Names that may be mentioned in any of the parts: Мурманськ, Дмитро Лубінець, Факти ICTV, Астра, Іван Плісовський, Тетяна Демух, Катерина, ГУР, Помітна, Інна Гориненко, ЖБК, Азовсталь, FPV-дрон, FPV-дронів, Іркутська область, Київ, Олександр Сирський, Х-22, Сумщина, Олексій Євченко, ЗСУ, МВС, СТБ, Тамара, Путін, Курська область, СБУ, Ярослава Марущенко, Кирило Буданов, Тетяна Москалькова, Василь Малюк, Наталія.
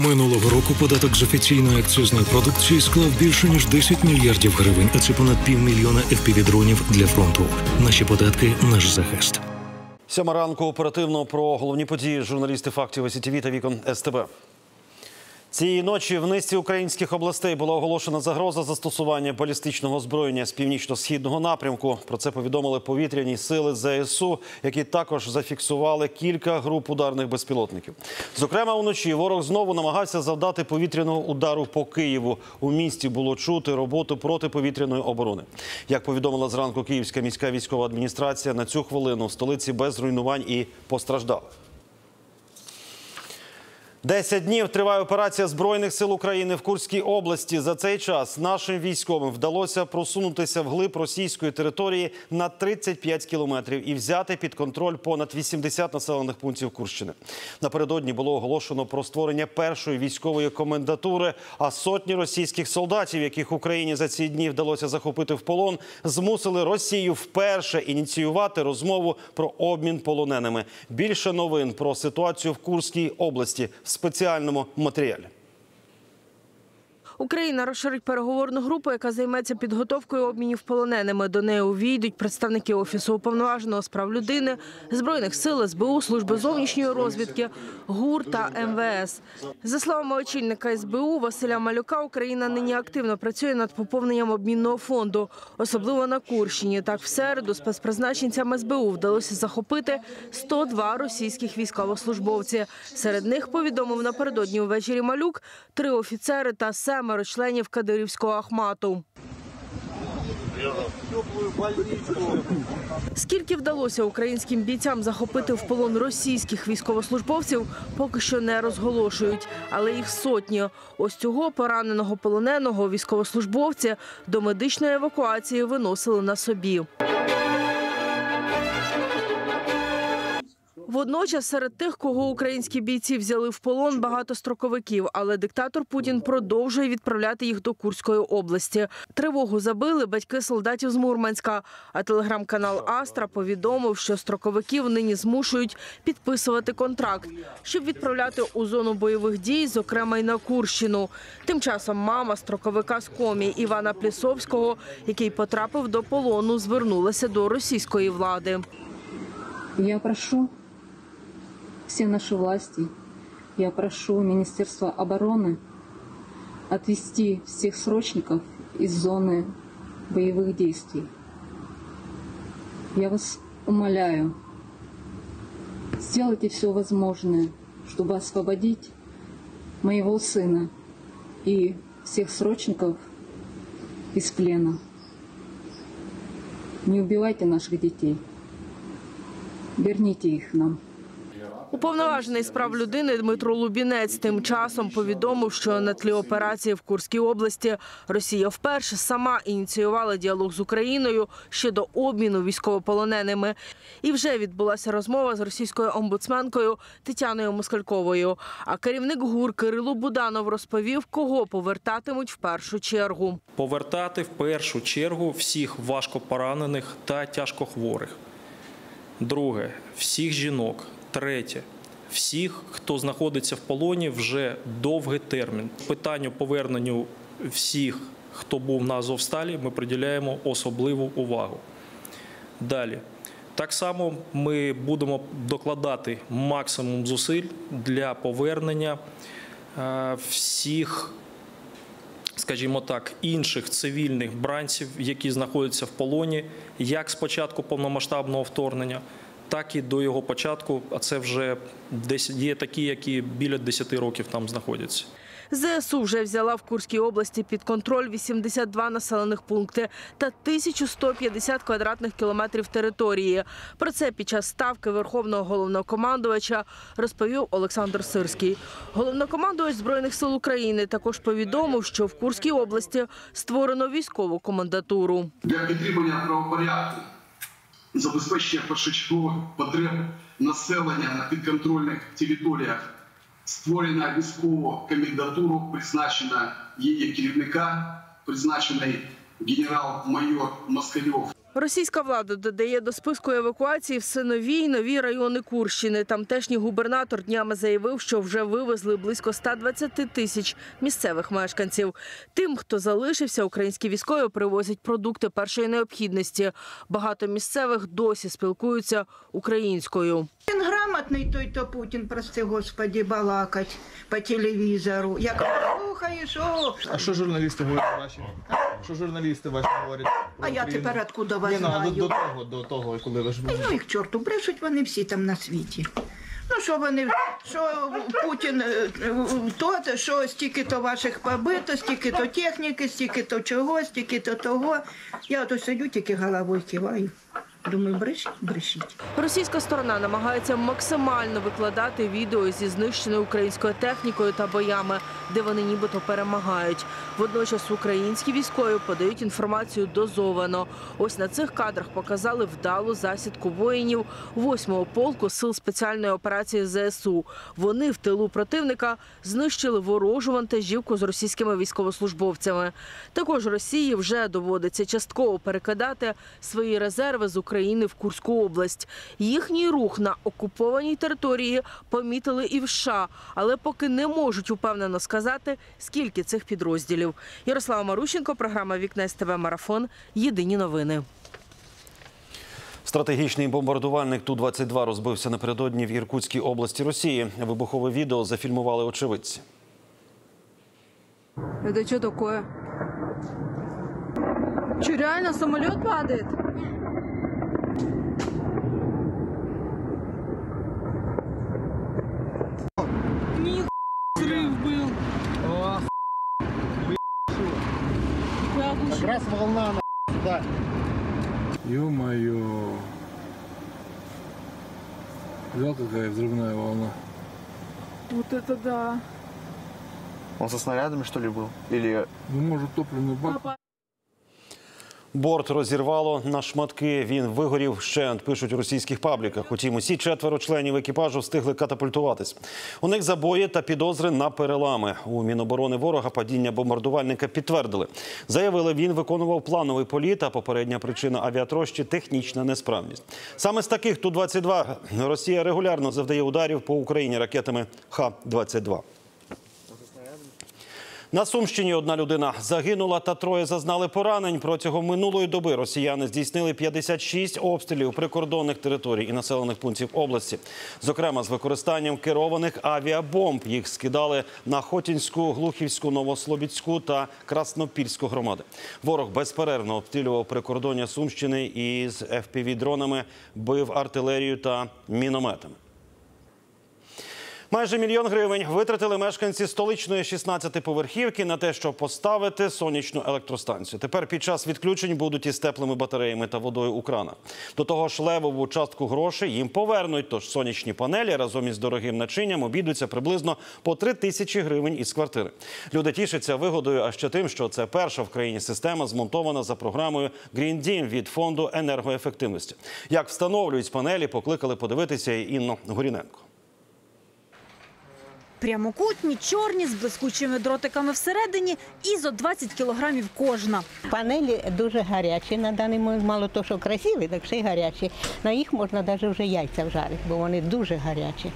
Минулого року податок з офіційної акцизної продукції склав більше ніж 10 мільярдів гривень, а це понад півмільйона FPV-дронів для фронту. Наші податки – наш захист. 7 ранку оперативно про головні події журналісти «Фактів ICTV» та «Вікон СТБ». Цієї ночі в низці українських областей була оголошена загроза застосування балістичного озброєння з північно-східного напрямку. Про це повідомили повітряні сили ЗСУ, які також зафіксували кілька груп ударних безпілотників. Зокрема, уночі ворог знову намагався завдати повітряного удару по Києву. У місті було чути роботу протиповітряної оборони. Як повідомила зранку Київська міська військова адміністрація, на цю хвилину в столиці без руйнувань і постраждалих. 10 днів триває операція Збройних сил України в Курській області. За цей час нашим військовим вдалося просунутися вглиб російської території на 35 кілометрів і взяти під контроль понад 80 населених пунктів Курщини. Напередодні було оголошено про створення першої військової комендатури, а сотні російських солдатів, яких Україні за ці дні вдалося захопити в полон, змусили Росію вперше ініціювати розмову про обмін полоненими. Більше новин про ситуацію в Курській області – в спеціальному матеріалі. Україна розширить переговорну групу, яка займеться підготовкою обмінів полоненими. До неї увійдуть представники Офісу уповноваженого з прав людини, Збройних сил, СБУ, Служби зовнішньої розвідки, ГУР та МВС. За словами очільника СБУ Василя Малюка, Україна нині активно працює над поповненням обмінного фонду, особливо на Курщині. Так, в середу спецпризначенцям СБУ вдалося захопити 102 російських військовослужбовці. Серед них, повідомив напередодні увечері Малюк, 3 офіцери та 7 членів Кадирівського Ахмату. Скільки вдалося українським бійцям захопити в полон російських військовослужбовців, поки що не розголошують. Але їх сотні. Ось цього пораненого полоненого військовослужбовці до медичної евакуації виносили на собі. Водночас серед тих, кого українські бійці взяли в полон, багато строковиків. Але диктатор Путін продовжує відправляти їх до Курської області. Тривогу забили батьки солдатів з Мурманська. А телеграм-канал «Астра» повідомив, що строковиків нині змушують підписувати контракт, щоб відправляти у зону бойових дій, зокрема й на Курщину. Тим часом мама строковика з Комі Івана Плісовського, який потрапив до полону, звернулася до російської влади. Я прошу все наши власти, я прошу Министерство обороны отвести всех срочников из зоны боевых действий. Я вас умоляю, сделайте все возможное, чтобы освободить моего сына и всех срочников из плена. Не убивайте наших детей, верните их нам. Уповноважений з прав людини Дмитро Лубінець тим часом повідомив, що на тлі операції в Курській області Росія вперше сама ініціювала діалог з Україною щодо обміну військовополоненими. І вже відбулася розмова з російською омбудсменкою Тетяною Москальковою. А керівник ГУР Кирило Буданов розповів, кого повертатимуть в першу чергу. Повертати в першу чергу всіх важкопоранених та тяжкохворих. Друге – всіх жінок. Третє – всіх, хто знаходиться в полоні вже довгий термін. Питанню поверненню всіх, хто був на Азовсталі, ми приділяємо особливу увагу. Далі. Так само ми будемо докладати максимум зусиль для повернення всіх, скажімо так, інших цивільних бранців, які знаходяться в полоні, як з початку повномасштабного вторгнення, так і до його початку, а це вже є такі, які біля 10 років там знаходяться. ЗСУ вже взяла в Курській області під контроль 82 населених пункти та 1150 квадратних кілометрів території. Про це під час ставки Верховного Головнокомандувача розповів Олександр Сирський. Головнокомандувач Збройних сил України також повідомив, що в Курській області створено військову комендатуру. Для підтримання правопорядку, забезпечення першочергових потреб населення на підконтрольних територіях створена військова комендатура, призначена її керівника, призначений генерал-майор Москальов. Російська влада додає до списку евакуації все нові й нові райони Курщини. Тамтешній губернатор днями заявив, що вже вивезли близько 120 тисяч місцевих мешканців. Тим, хто залишився, українські військові привозять продукти першої необхідності. Багато місцевих досі спілкуються українською. Він грамотний той-то Путін, прости господі, балакать по телевізору. Як слухаєш, о! А що журналісти говорять ваші? Що журналісти ваші говорять? А я тепер откуда вас знаю? До того, коли ви ж були. Ну їх чорту, брешуть вони всі там на світі. Ну що вони, що Путін то, що стільки-то ваших побито, стільки-то техніки, стільки-то чого, стільки-то того. Я ото сидю, тільки головою киваю. Думаю, брешіть. Російська сторона намагається максимально викладати відео зі знищеною українською технікою та боями, де вони нібито перемагають. Водночас українські військові подають інформацію дозовано. Ось на цих кадрах показали вдалу засідку воїнів 8-го полку сил спеціальної операції ЗСУ. Вони в тилу противника знищили ворожу вантажівку з російськими військовослужбовцями. Також Росії вже доводиться частково перекидати свої резерви з України в Курську область. Їхній рух на окупованій території помітили і в США, але поки не можуть упевнено сказати, скільки цих підрозділів. Ярослава Марущенко, програма «Вікна СТБ. Марафон. Єдині новини». Стратегічний бомбардувальник Ту-22 розбився напередодні в Іркутській області Росії. Вибухове відео зафільмували очевидці. Це що таке? Що, реально самоліт падає? Раз волна, да. Ё-моё. Взял, какая взрывная волна. Вот это да. Он со снарядами, что ли, был? Или... Ну, может, топливный бак. Борт розірвало на шматки, він вигорів вщент, пишуть у російських пабліках. Утім, усі четверо членів екіпажу встигли катапультуватись. У них забої та підозри на перелами. У Міноборони ворога падіння бомбардувальника підтвердили. Заявили, він виконував плановий політ, а попередня причина авіатрощі – технічна несправність. Саме з таких Ту-22 Росія регулярно завдає ударів по Україні ракетами Х-22. На Сумщині одна людина загинула та троє зазнали поранень. Протягом минулої доби росіяни здійснили 56 обстрілів прикордонних територій і населених пунктів області. Зокрема, з використанням керованих авіабомб. Їх скидали на Хотінську, Глухівську, Новослобідську та Краснопільську громади. Ворог безперервно обстрілював прикордоння Сумщини і з FPV-дронами, бив артилерію та мінометами. Майже мільйон гривень витратили мешканці столичної 16-поверхівки на те, щоб поставити сонячну електростанцію. Тепер під час відключень будуть із теплими батареями та водою у кранах. До того ж, левову частку грошей їм повернуть, тож сонячні панелі разом із дорогим начинням обійдуться приблизно по 3000 гривень із квартири. Люди тішаться вигодою, а ще тим, що це перша в країні система, змонтована за програмою «Гріндім» від Фонду енергоефективності. Як встановлюють панелі, покликали подивитися і Інну Гориненко. Прямокутні, чорні, з блискучими дротиками всередині і зо 20 кілограмів кожна. Панелі дуже гарячі на даний момент. Мало того, що красиві, так ще й гарячі. На їх можна навіть вже яйця вжарити, бо вони дуже гарячі.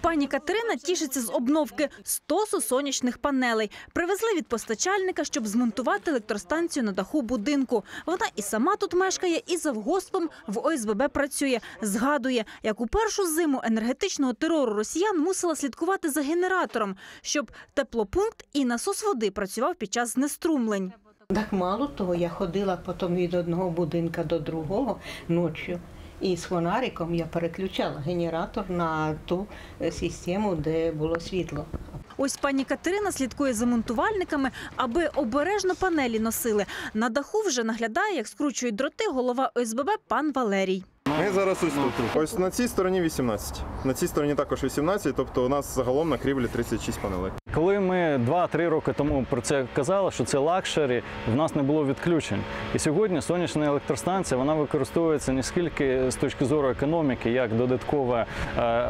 Пані Катерина тішиться з обновки – 100 сонячних панелей. Привезли від постачальника, щоб змонтувати електростанцію на даху будинку. Вона і сама тут мешкає, і завгоспом в ОСББ працює. Згадує, як у першу зиму енергетичного терору росіян мусила слідкувати за генератором, щоб теплопункт і насос води працював під час знеструмлень. Так мало того, я ходила потім від одного будинку до другого ночі. І з фонариком я переключала генератор на ту систему, де було світло. Ось пані Катерина слідкує за монтувальниками, аби обережно панелі носили. На даху вже наглядає, як скручують дроти голова ОСББ пан Валерій. Ми зараз ось тут. Ось на цій стороні 18. На цій стороні також 18, тобто у нас загалом на крівлі 36 панелей. Коли ми 2-3 роки тому про це казали, що це лакшері, в нас не було відключень. І сьогодні сонячна електростанція, вона використовується не скільки з точки зору економіки, як додаткова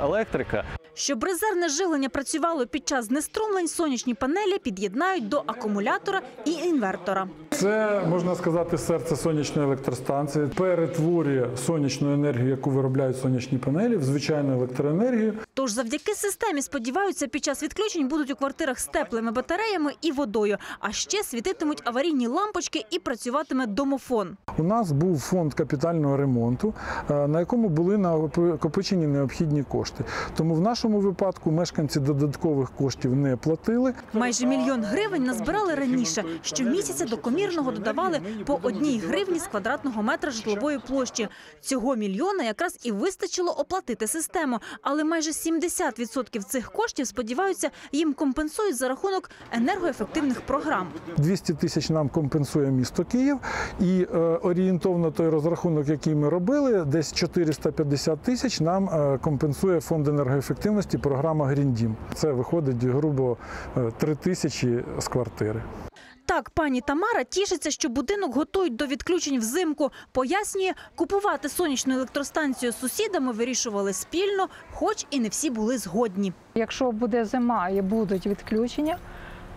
електрика. Щоб резервне живлення працювало під час знеструмлень, сонячні панелі під'єднають до акумулятора і інвертора. Це, можна сказати, серце сонячної електростанції. Перетворює сонячну енергію, яку виробляють сонячні панелі, в звичайну електроенергію. Тож завдяки системі, сподіваються, під час відключень будуть у квартирах з теплими батареями і водою. А ще світитимуть аварійні лампочки і працюватиме домофон. У нас був фонд капітального ремонту, на якому були накопичені необхідні кошти. Тому в нашому випадку мешканці додаткових коштів не платили. Майже 1 мільйон гривень назбирали раніше. Щомісяця до комірного додавали по 1 гривні з квадратного метра житлової площі. Цього 1 мільйона якраз і вистачило оплатити систему. Але майже 70% цих коштів, сподіваються, їм компенсують за рахунок енергоефективних програм. 200 тисяч нам компенсує місто Київ. І орієнтовно той розрахунок, який ми робили, десь 450 тисяч нам компенсує Фонд енергоефективності програма «Гріндім». Це виходить грубо 3 тисячі з квартири. Так, пані Тамара тішиться, що будинок готують до відключень взимку. Пояснює, купувати сонячну електростанцію з сусідами вирішували спільно, хоч і не всі були згодні. Якщо буде зима і будуть відключення,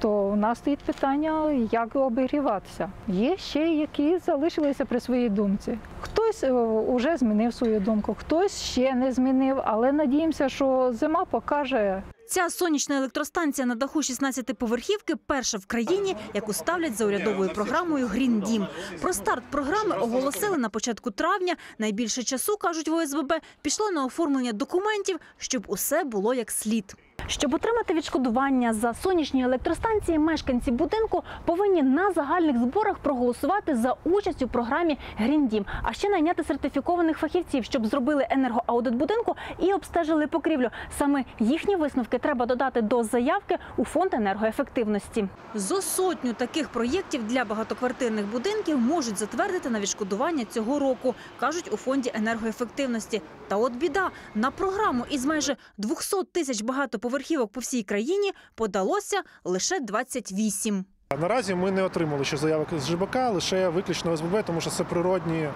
то у нас стоїть питання, як обігріватися. Є ще, які залишилися при своїй думці. Хтось вже змінив свою думку, хтось ще не змінив, але надіємося, що зима покаже. Ця сонячна електростанція на даху 16-поверхівки перша в країні, яку ставлять за урядовою програмою «Гріндім». Про старт програми оголосили на початку травня. Найбільше часу, кажуть в ОСББ, пішло на оформлення документів, щоб усе було як слід. Щоб отримати відшкодування за сонячні електростанції, мешканці будинку повинні на загальних зборах проголосувати за участь у програмі «Гріндім», а ще найняти сертифікованих фахівців, щоб зробили енергоаудит будинку і обстежили покрівлю. Саме їхні висновки треба додати до заявки у Фонд енергоефективності. Зо сотню таких проєктів для багатоквартирних будинків можуть затвердити на відшкодування цього року, кажуть у Фонді енергоефективності. Та от біда, на програму із майже 200 тисяч багатоповерхівок по всій країні подалося лише 28. Наразі ми не отримали ще заявок з ЖБК, лише виключно ОСББ, тому що це природні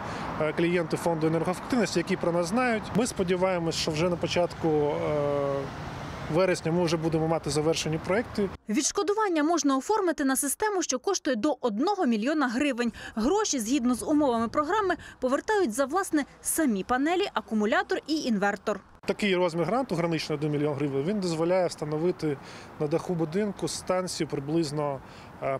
клієнти Фонду енергоефективності, які про нас знають. Ми сподіваємось, що вже на початку вересня ми вже будемо мати завершені проекти. Відшкодування можна оформити на систему, що коштує до 1 мільйона гривень. Гроші, згідно з умовами програми, повертають за, власне, самі панелі, акумулятор і інвертор. Такий розмір гранту, граничний 1 мільйон гривень, він дозволяє встановити на даху будинку станцію приблизно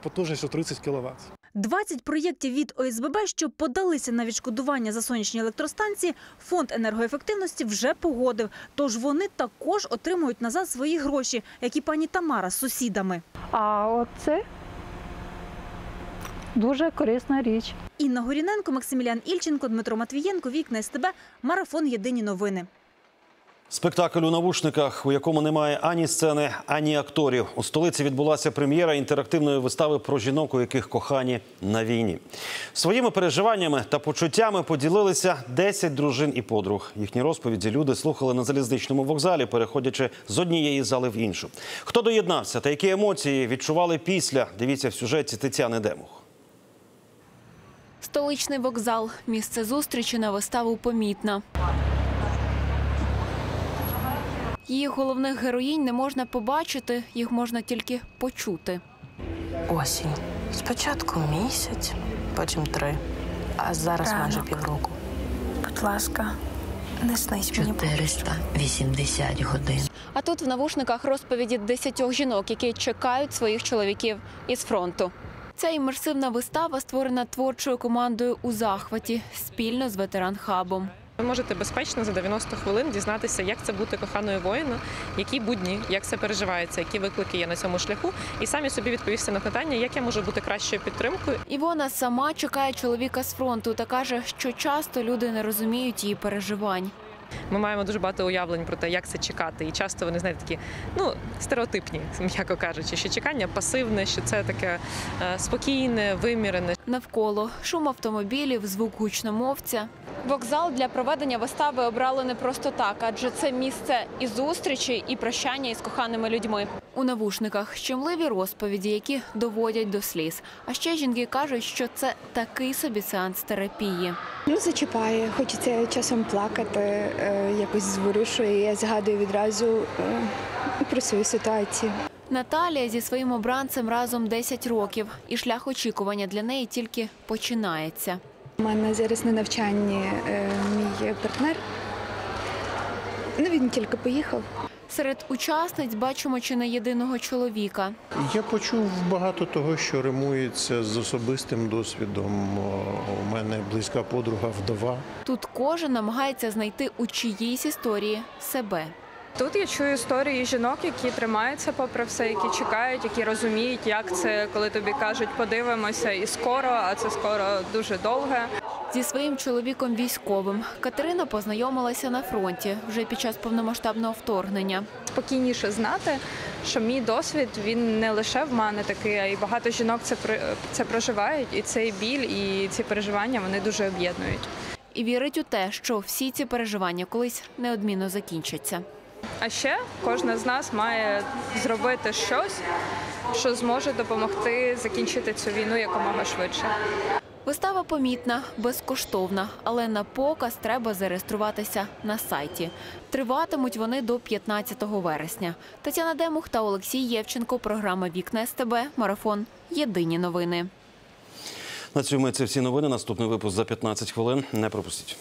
потужністю 30 кВт. 20 проєктів від ОСББ, що подалися на відшкодування за сонячні електростанції, Фонд енергоефективності вже погодив. Тож вони також отримують назад свої гроші, як і пані Тамара з сусідами. А оце дуже корисна річ. Інна Гориненко, Максимілян Ільченко, Дмитро Матвієнко, Вікна СТБ, Марафон Єдині новини. Спектакль у навушниках, у якому немає ані сцени, ані акторів. У столиці відбулася прем'єра інтерактивної вистави про жінок, у яких кохані на війні. Своїми переживаннями та почуттями поділилися 10 дружин і подруг. Їхні розповіді люди слухали на залізничному вокзалі, переходячи з однієї зали в іншу. Хто доєднався та які емоції відчували після, дивіться в сюжеті Тетяни Демух. Столичний вокзал. Місце зустрічі на виставу «Помітна». Її головних героїнь не можна побачити, їх можна тільки почути. Осінь. Спочатку місяць, потім 3, а зараз ранок. Майже півроку. Будь ласка, не снись мені. 480 годин. А тут в навушниках розповіді 10 жінок, які чекають своїх чоловіків із фронту. Ця імерсивна вистава створена творчою командою «У захваті» спільно з ветеран-хабом. Ви можете безпечно за 90 хвилин дізнатися, як це бути коханою воїна, які будні, як це переживається, які виклики є на цьому шляху, і самі собі відповісти на питання, як я можу бути кращою підтримкою. Івона сама чекає чоловіка з фронту та каже, що часто люди не розуміють її переживань. Ми маємо дуже багато уявлень про те, як це чекати. І часто вони, знаєте, такі, ну, стереотипні, м'яко кажучи, що чекання пасивне, що це таке спокійне, вимірене. Навколо шум автомобілів, звук гучномовця. Вокзал для проведення вистави обрали не просто так, адже це місце і зустрічі, і прощання із коханими людьми. У навушниках щемливі розповіді, які доводять до сліз. А ще жінки кажуть, що це такий собі сеанс терапії. Ну, зачіпає, хочеться часом плакати, якось зворушує, я згадую відразу про свою ситуацію. Наталія зі своїм обранцем разом 10 років, і шлях очікування для неї тільки починається. У мене зараз на навчанні мій партнер, він тільки поїхав. Серед учасниць бачимо чи не єдиного чоловіка. Я почув багато того, що римується з особистим досвідом. У мене близька подруга вдова. Тут кожен намагається знайти у чиїсь історії себе. Тут я чую історії жінок, які тримаються попри все, які чекають, які розуміють, як це, коли тобі кажуть «подивимося» і «скоро», а це «скоро» дуже довге. Зі своїм чоловіком військовим Катерина познайомилася на фронті вже під час повномасштабного вторгнення. Спокійніше знати, що мій досвід, він не лише в мене такий, а й багато жінок це проживають, і цей біль, і ці переживання вони дуже об'єднують. І вірить у те, що всі ці переживання колись неодмінно закінчаться. А ще кожна з нас має зробити щось, що зможе допомогти закінчити цю війну якомога швидше. Вистава «Помітна», безкоштовна, але на показ треба зареєструватися на сайті. Триватимуть вони до 15 вересня. Тетяна Демух та Олексій Євченко. Програма «Вікна СТБ». Марафон. Єдині новини. На цьому це всі новини. Наступний випуск за 15 хвилин. Не пропустіть.